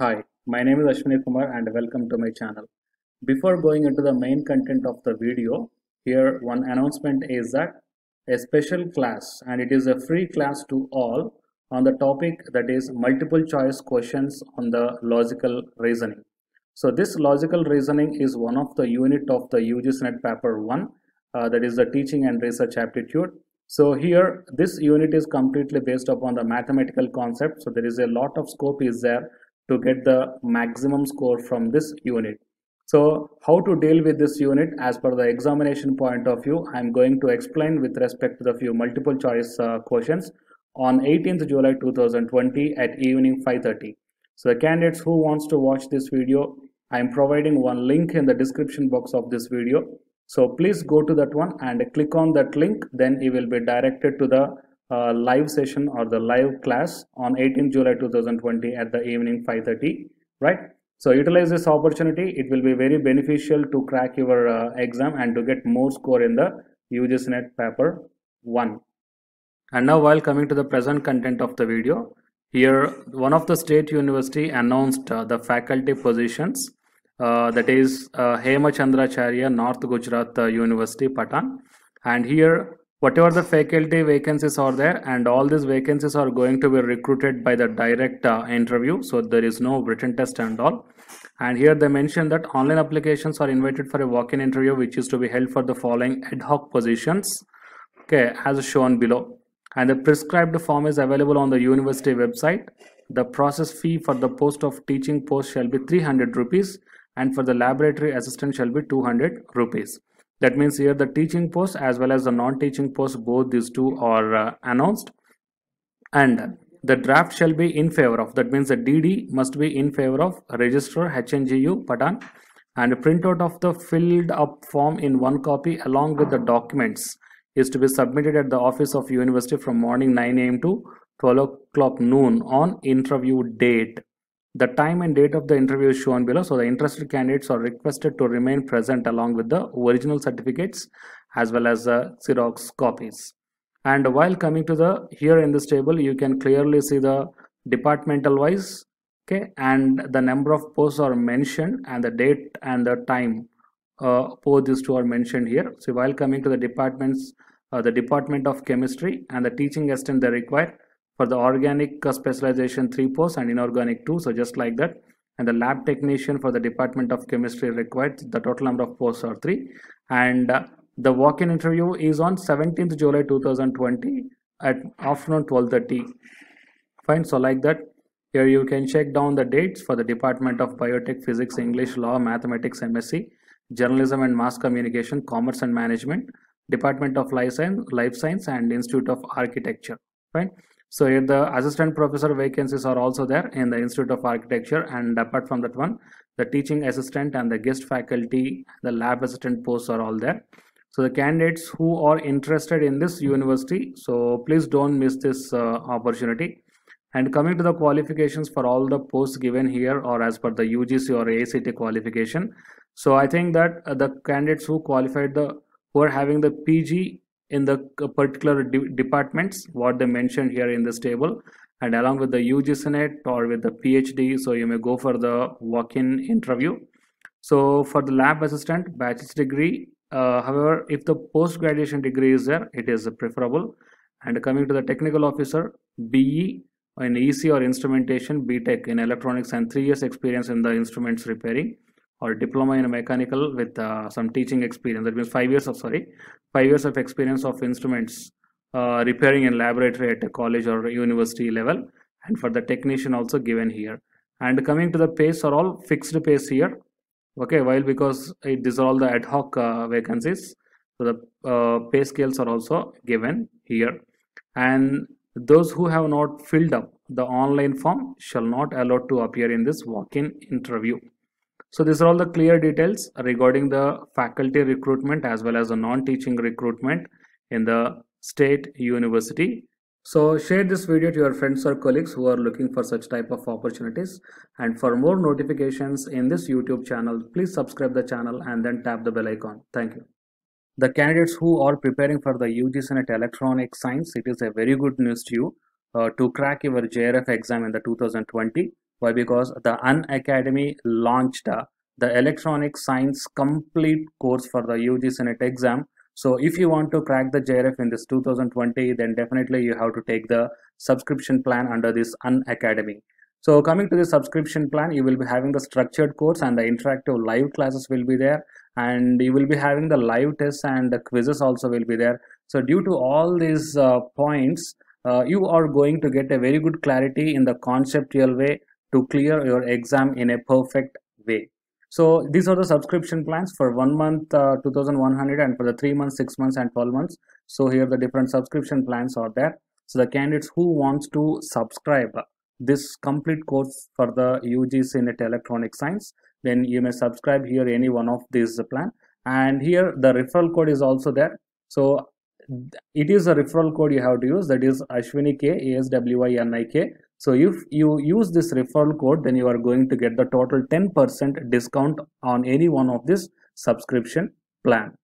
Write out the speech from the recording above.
Hi, my name is Ashwini Kumar and welcome to my channel. Before going into the main content of the video, here one announcement is that a special class, and it is a free class to all, on the topic that is multiple choice questions on the logical reasoning. So this logical reasoning is one of the unit of the UGC NET paper 1, that is the teaching and research aptitude. So here this unit is completely based upon the mathematical concept. So there is a lot of scope is there to get the maximum score from this unit. So how to deal with this unit as per the examination point of view, I'm going to explain with respect to the few multiple choice questions on 18th July 2020 at evening 5:30. So the candidates who wants to watch this video, I'm providing one link in the description box of this video. So please go to that one and click on that link, then you will be directed to the live session or the live class on 18th July 2020 at the evening 5:30, right? So utilize this opportunity. It will be very beneficial to crack your exam and to get more score in the UGC NET paper 1. And now, while coming to the present content of the video, here one of the state university announced the faculty positions, that is Hemachandracharya North Gujarat University, Patan. And here whatever the faculty vacancies are there, and all these vacancies are going to be recruited by the direct interview. So there is no written test and all. And here they mention that online applications are invited for a walk-in interview, which is to be held for the following ad hoc positions, okay, as shown below. And the prescribed form is available on the university website. The process fee for the post of teaching post shall be 300 rupees, and for the laboratory assistant shall be 200 rupees. That means here the teaching post as well as the non-teaching post, both these two are announced, and the draft shall be in favor of, that means the DD must be in favor of registrar HNGU Patan, and a printout of the filled up form in one copy along with the documents is to be submitted at the office of university from morning 9 AM to 12 o'clock noon on interview date. The time and date of the interview is shown below. So the interested candidates are requested to remain present along with the original certificates as well as the Xerox copies. And while coming to the, here in this table, you can clearly see the departmental wise, okay, and the number of posts are mentioned, and the date and the time both these two are mentioned here. So while coming to the departments, the Department of Chemistry and the teaching assistant, they require for the organic specialization 3 posts and inorganic 2, so just like that. And the lab technician for the Department of Chemistry required, the total number of posts are 3. And the walk-in interview is on 17th July 2020 at afternoon 12:30. Fine, so like that. Here you can check down the dates for the Department of Biotech, Physics, English, Law, Mathematics, MSc, Journalism and Mass Communication, Commerce and Management, Department of Life Science and Institute of Architecture. Fine. So here the assistant professor vacancies are also there in the Institute of Architecture, and apart from that one, the teaching assistant and the guest faculty, the lab assistant posts are all there. So the candidates who are interested in this university, so please don't miss this opportunity. And coming to the qualifications for all the posts given here or as per the UGC or ACT qualification. So I think that the candidates who qualified, who are having the PG in the particular departments, what they mentioned here in this table, and along with the UGC NET or with the PhD, so you may go for the walk-in interview. So for the lab assistant, bachelor's degree, however, if the post-graduation degree is there, it is preferable. And coming to the technical officer, BE in EC or instrumentation, BTech in electronics, and 3 years experience in the instruments repairing, or diploma in mechanical with some teaching experience. That means 5 years of experience of instruments repairing in laboratory at a college or university level. And for the technician also given here. And coming to the pays are all fixed pays here. Okay, while because these are all the ad hoc vacancies, so the pay scales are also given here. And those who have not filled up the online form shall not allowed to appear in this walk-in interview. So these are all the clear details regarding the faculty recruitment as well as the non-teaching recruitment in the state university. So share this video to your friends or colleagues who are looking for such type of opportunities. And for more notifications in this YouTube channel, please subscribe the channel and then tap the bell icon. Thank you. The candidates who are preparing for the UGC NET Electronic Science, it is a very good news to you to crack your JRF exam in the 2020. Why? Because the Unacademy launched the electronic science complete course for the UGC NET exam. So if you want to crack the JRF in this 2020, then definitely you have to take the subscription plan under this Unacademy. So coming to the subscription plan, you will be having the structured course and the interactive live classes will be there, and you will be having the live tests and the quizzes also will be there. So due to all these points, you are going to get a very good clarity in the conceptual way to clear your exam in a perfect way. So these are the subscription plans for 1 month 2100, and for the 3 months, 6 months and 12 months. So here the different subscription plans are there. So the candidates who wants to subscribe this complete course for the UGC NET electronic science, then you may subscribe here any one of these plan, and here the referral code is also there. So it is a referral code you have to use, that is Ashwini K, ASWINIK. So if you use this referral code, then you are going to get the total 10% discount on any one of this subscription plan.